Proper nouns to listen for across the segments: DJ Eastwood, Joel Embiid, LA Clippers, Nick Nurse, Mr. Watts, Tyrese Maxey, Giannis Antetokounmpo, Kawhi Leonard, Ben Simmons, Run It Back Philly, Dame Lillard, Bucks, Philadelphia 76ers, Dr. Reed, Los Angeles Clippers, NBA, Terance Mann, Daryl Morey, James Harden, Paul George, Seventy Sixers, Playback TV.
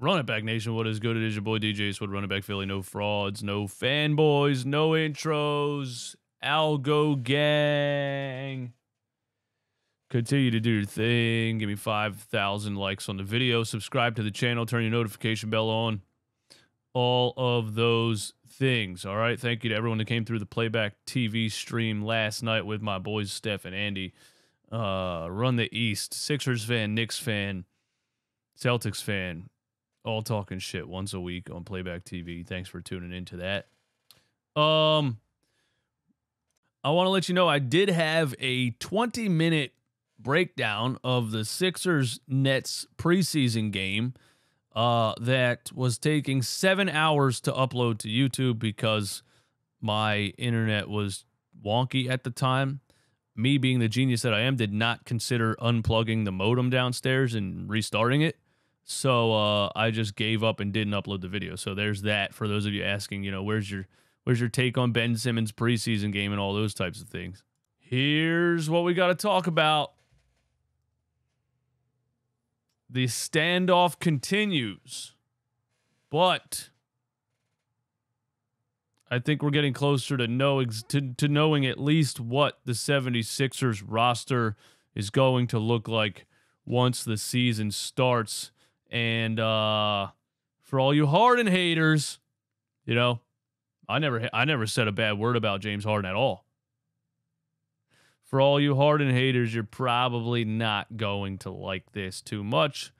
Run It Back Nation, what is good? It is your boy DJ Eastwood, Run It Back Philly. No frauds, no fanboys, no intros. Algo gang. Continue to do your thing. Give me 5,000 likes on the video. Subscribe to the channel. Turn your notification bell on. All of those things. All right. Thank you to everyone that came through the Playback TV stream last night with my boys, Steph and Andy. Run the East. Sixers fan, Knicks fan, Celtics fan. All talking shit once a week on Playback TV. Thanks for tuning into that. I want to let you know I did have a 20-minute breakdown of the Sixers-Nets preseason game that was taking 7 hours to upload to YouTube because my internet was wonky at the time. Me, being the genius that I am, did not consider unplugging the modem downstairs and restarting it. So I just gave up and didn't upload the video. So there's that for those of you asking, you know, where's your take on Ben Simmons' preseason game and all those types of things. Here's what we got to talk about. The standoff continues, but I think we're getting closer to knowing at least what the 76ers roster is going to look like once the season starts. And for all you Harden haters, you know, I never said a bad word about James Harden at all. For all you Harden haters, you're probably not going to like this too much.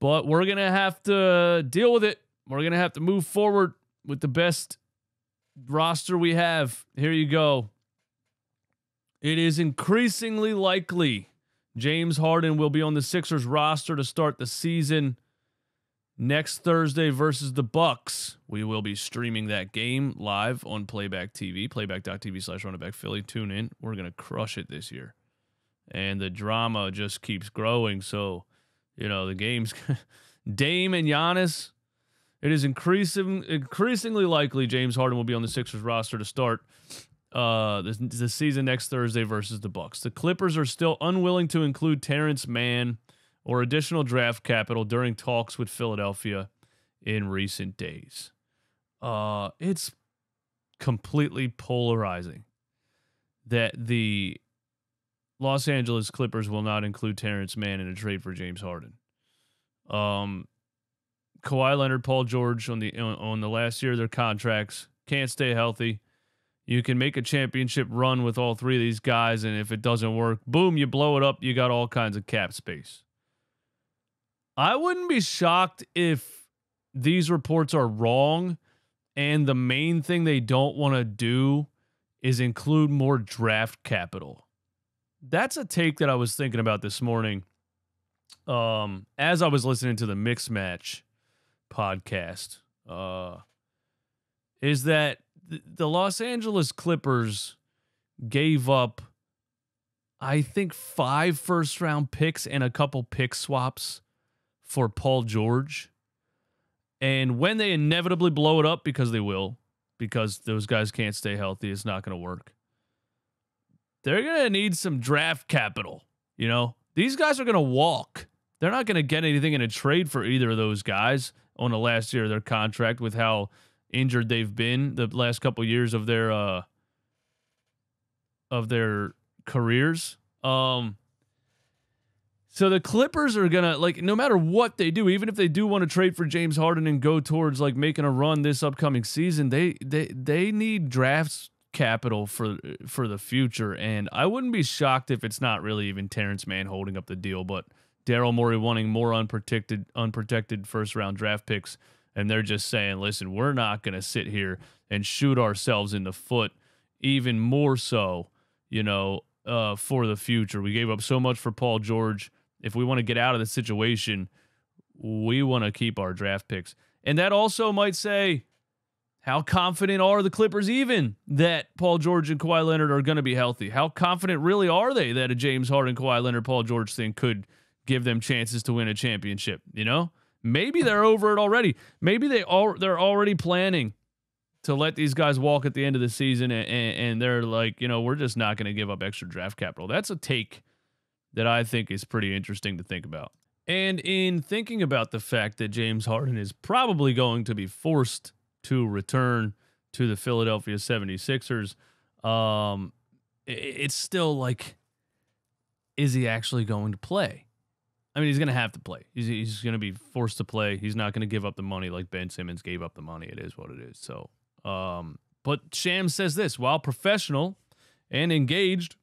But we're going to have to deal with it. We're going to have to move forward with the best roster we have. Here you go. It is increasingly likely James Harden will be on the Sixers roster to start the season next Thursday versus the Bucks. We will be streaming that game live on Playback TV, playback.tv/Run It Back Philly. Tune in. We're going to crush it this year. And the drama just keeps growing. So, you know, the games, Dame and Giannis. It is increasingly likely James Harden will be on the Sixers roster to start the season next Thursday versus the Bucks. The Clippers are still unwilling to include Terance Mann or additional draft capital during talks with Philadelphia in recent days. It's completely polarizing that the Los Angeles Clippers will not include Terance Mann in a trade for James Harden. Kawhi Leonard, Paul George on the last year of their contracts, can't stay healthy. You can make a championship run with all three of these guys, and if it doesn't work, boom, you blow it up. You got all kinds of cap space. I wouldn't be shocked if these reports are wrong and the main thing they don't want to do is include more draft capital. That's a take that I was thinking about this morning as I was listening to the Mix Match podcast. Is that the Los Angeles Clippers gave up, I think, 5 first-round picks and a couple pick swaps for Paul George. And when they inevitably blow it up, because they will, because those guys can't stay healthy, it's not going to work. They're going to need some draft capital. You know, these guys are going to walk. They're not going to get anything in a trade for either of those guys on the last year of their contract with how injured they've been the last couple years of their careers. So the Clippers are going to, like, no matter what they do, even if they do want to trade for James Harden and go towards, like, making a run this upcoming season, they need draft capital for the future. And I wouldn't be shocked if it's not really even Terance Mann holding up the deal, but Daryl Morey wanting more unprotected first-round draft picks. And they're just saying, listen, we're not going to sit here and shoot ourselves in the foot even more so, you know, for the future. We gave up so much for Paul George. If we want to get out of the situation, we want to keep our draft picks. And that also might say, how confident are the Clippers even that Paul George and Kawhi Leonard are going to be healthy? How confident really are they that a James Harden, Kawhi Leonard, Paul George thing could give them chances to win a championship? You know, maybe they're over it already. Maybe they're already planning to let these guys walk at the end of the season. And they're like, you know, we're just not going to give up extra draft capital. That's a take that I think is pretty interesting to think about. And in thinking about the fact that James Harden is probably going to be forced to return to the Philadelphia 76ers, it's still like, is he actually going to play? I mean, he's going to have to play. He's going to be forced to play. He's not going to give up the money like Ben Simmons gave up the money. It is what it is. So, but Sham says this, while professional and engaged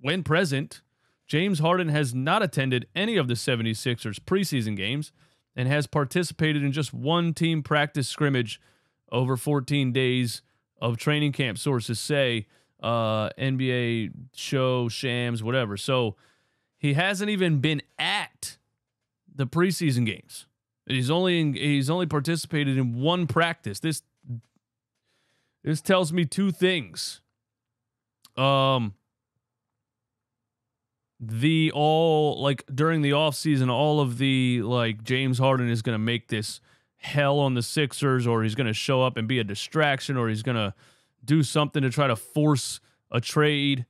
when present, James Harden has not attended any of the 76ers preseason games and has participated in just one team practice scrimmage over 14 days of training camp, sources say, NBA show, Shams, whatever. So he hasn't even been at the preseason games. He's only participated in one practice. This tells me two things. During the offseason, all of the like James Harden is going to make this hell on the Sixers, or he's going to show up and be a distraction, or he's going to do something to try to force a trade.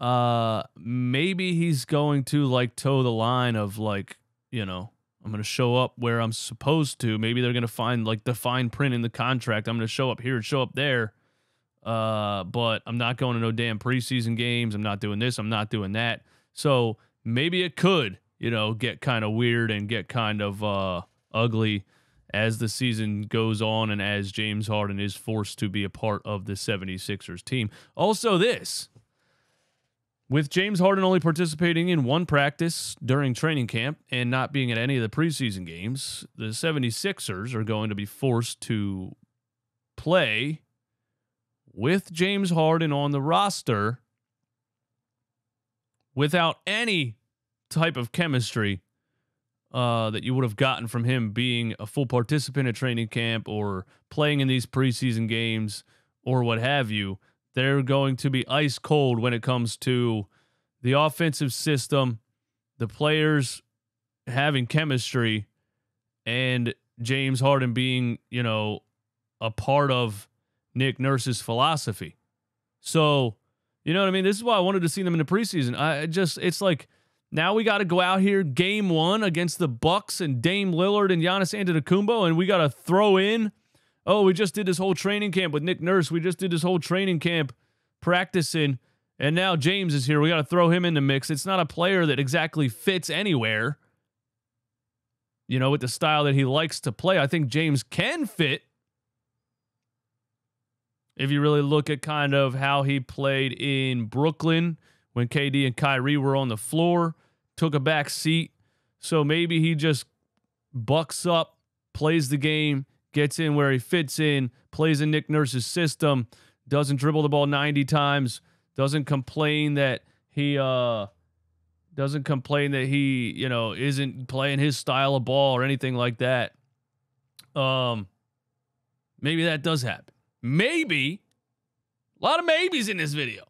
Maybe he's going to like toe the line of like, you know, I'm going to show up where I'm supposed to. Maybe they're going to find like the fine print in the contract. I'm going to show up here and show up there. But I'm not going to no damn preseason games. I'm not doing this. I'm not doing that. So maybe it could, you know, get kind of weird and get kind of, ugly as the season goes on and as James Harden is forced to be a part of the 76ers team. Also this, with James Harden only participating in one practice during training camp and not being at any of the preseason games, the 76ers are going to be forced to play with James Harden on the roster without any type of chemistry that you would have gotten from him being a full participant at training camp or playing in these preseason games or what have you. They're going to be ice cold when it comes to the offensive system, the players having chemistry, and James Harden being, you know, a part of Nick Nurse's philosophy. So, you know what I mean? This is why I wanted to see them in the preseason. It's like, now we got to go out here game one against the Bucks and Dame Lillard and Giannis Antetokounmpo, and we got to throw in, oh, we just did this whole training camp with Nick Nurse. We just did this whole training camp practicing, and now James is here. We got to throw him in the mix. It's not a player that exactly fits anywhere, you know, with the style that he likes to play. I think James can fit if you really look at kind of how he played in Brooklyn when KD and Kyrie were on the floor, took a back seat. So maybe he just bucks up, plays the game, gets in where he fits in, plays in Nick Nurse's system, doesn't dribble the ball 90 times, doesn't complain that he, you know, isn't playing his style of ball or anything like that. Maybe that does happen. Maybe. A lot of maybes in this video.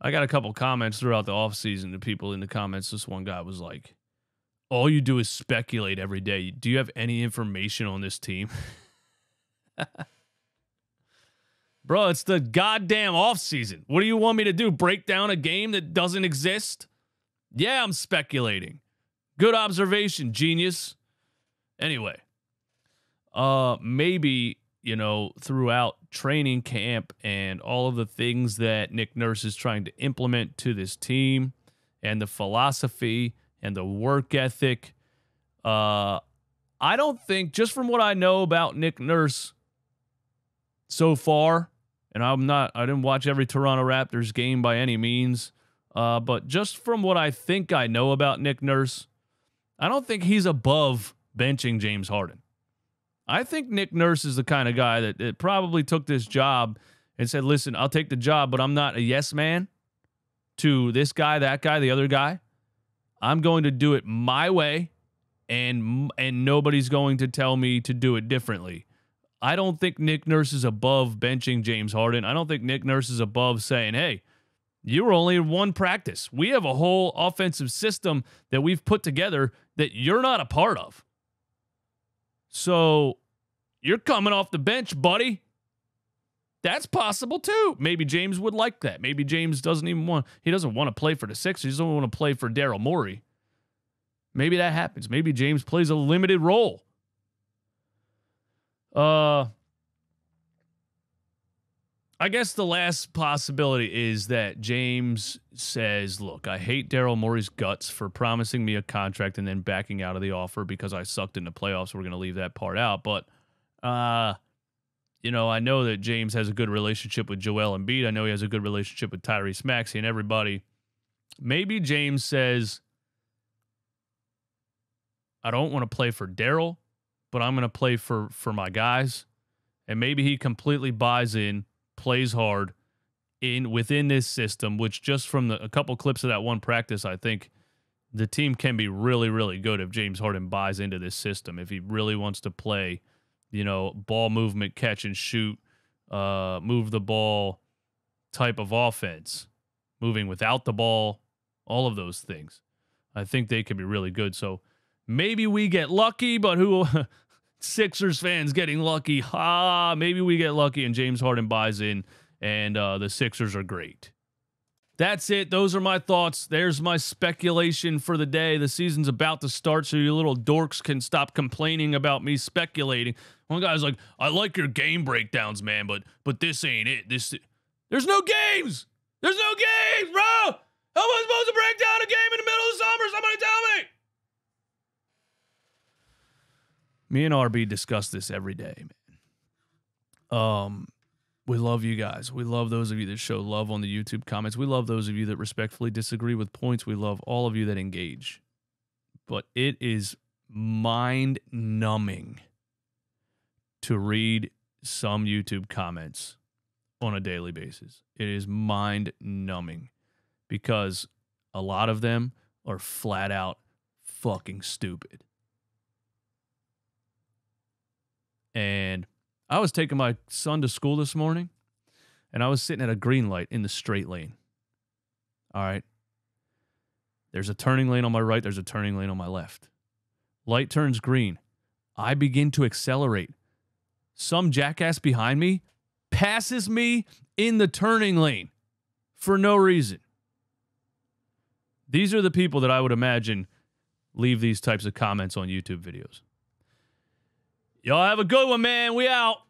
I got a couple comments throughout the offseason to people in the comments. This one guy was like, all you do is speculate every day. Do you have any information on this team? Bro, it's the goddamn offseason. What do you want me to do? Break down a game that doesn't exist? Yeah, I'm speculating. Good observation, genius. Anyway, maybe, you know, throughout training camp and all of the things that Nick Nurse is trying to implement to this team and the philosophy and the work ethic. I don't think, just from what I know about Nick Nurse so far, and I didn't watch every Toronto Raptors game by any means, but just from what I think I know about Nick Nurse, I don't think he's above benching James Harden. I think Nick Nurse is the kind of guy that probably took this job and said, listen, I'll take the job, but I'm not a yes man to this guy, that guy, the other guy. I'm going to do it my way, and nobody's going to tell me to do it differently. I don't think Nick Nurse is above benching James Harden. I don't think Nick Nurse is above saying, hey, you were only in one practice. We have a whole offensive system that we've put together that you're not a part of. So you're coming off the bench, buddy. That's possible too. Maybe James would like that. Maybe James doesn't want to play for the Sixers. He doesn't want to play for Daryl Morey. Maybe that happens. Maybe James plays a limited role. I guess the last possibility is that James says, look, I hate Daryl Morey's guts for promising me a contract and then backing out of the offer because I sucked in the playoffs. We're going to leave that part out. But, you know, I know that James has a good relationship with Joel Embiid. I know he has a good relationship with Tyrese Maxey and everybody. Maybe James says, I don't want to play for Daryl, but I'm going to play for my guys. And maybe he completely buys in, plays hard within this system, which just from a couple clips of that one practice, I think the team can be really, really good if James Harden buys into this system. If he really wants to play, you know, ball movement, catch and shoot, move the ball type of offense, moving without the ball, all of those things. I think they can be really good. So maybe we get lucky, but who... Sixers fans getting lucky. Ha! Maybe we get lucky and James Harden buys in and the Sixers are great. That's it. Those are my thoughts. There's my speculation for the day. The season's about to start, so you little dorks can stop complaining about me speculating. One guy's like, I like your game breakdowns, man, but this ain't it. There's no games! There's no games, bro! How am I supposed to break down a game in the middle of the summer? Somebody tell me! Me and RB discuss this every day, man. We love you guys. We love those of you that show love on the YouTube comments. We love those of you that respectfully disagree with points. We love all of you that engage. But it is mind-numbing to read some YouTube comments on a daily basis. It is mind-numbing because a lot of them are flat-out fucking stupid. And I was taking my son to school this morning, and I was sitting at a green light in the straight lane. All right. There's a turning lane on my right. There's a turning lane on my left. Light turns green. I begin to accelerate. Some jackass behind me passes me in the turning lane for no reason. These are the people that I would imagine leave these types of comments on YouTube videos. Y'all have a good one, man. We out.